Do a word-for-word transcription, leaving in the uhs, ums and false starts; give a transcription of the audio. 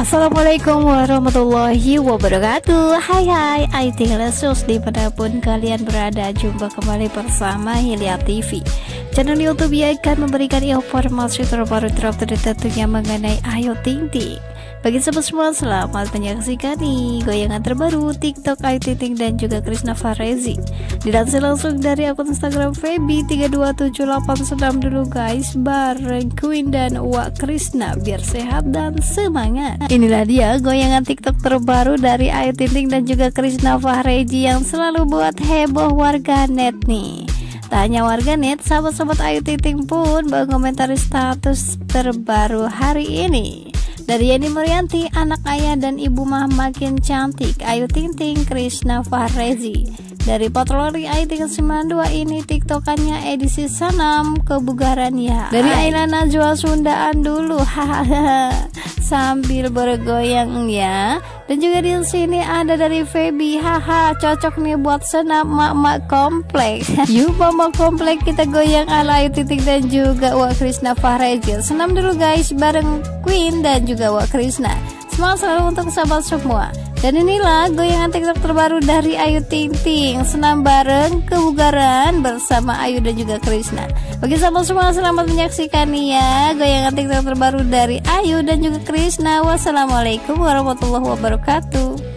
Assalamualaikum warahmatullahi wabarakatuh. Hai hai, Ayu Ting Ting dimanapun kalian berada, jumpa kembali bersama Hiliya T V. Channel YouTube yang akan memberikan informasi terbaru terupdate tentunya mengenai Ayu Ting Ting. Bagi semua selamat menyaksikan nih goyangan terbaru TikTok Ayu Ting Ting dan juga Krisna Fahrezi. Dilansir langsung dari akun Instagram Febi tiga dua tujuh delapan satu enam dulu guys, bareng Queen dan Wak Krisna biar sehat dan semangat. Inilah dia goyangan TikTok terbaru dari Ayu Ting Ting dan juga Krisna Fahrezi yang selalu buat heboh warganet nih. Tak hanya warganet, sahabat-sahabat Ayu Ting Ting pun mengomentari status terbaru hari ini. Dari Yani Murianti, anak ayah dan ibu mah makin cantik, Ayu Ting Ting, Krisna Fahrezi. Dari Patroli Ayu Ting sembilan dua ini tiktokannya edisi sanam kebugaran ya. Dari Ailana jual Sundaan dulu, hahaha. Sambil bergoyang ya. Dan juga di sini ada dari Febi, haha cocok nih buat senam mak-mak kompleks. Yuk mama kompleks kita goyang ala Ayu Ting Ting dan juga Wak Krisna Fahrezi. Senam dulu guys bareng Queen dan juga Wak Krisna. Semangat selalu untuk sahabat semua. Dan inilah goyangan TikTok terbaru dari Ayu Ting Ting, senam bareng kebugaran bersama Ayu dan juga Krisna. Bagi sahabat semua selamat menyaksikan nih ya goyangan TikTok terbaru dari Ayu dan juga Krisna. Wassalamualaikum warahmatullahi wabarakatuh.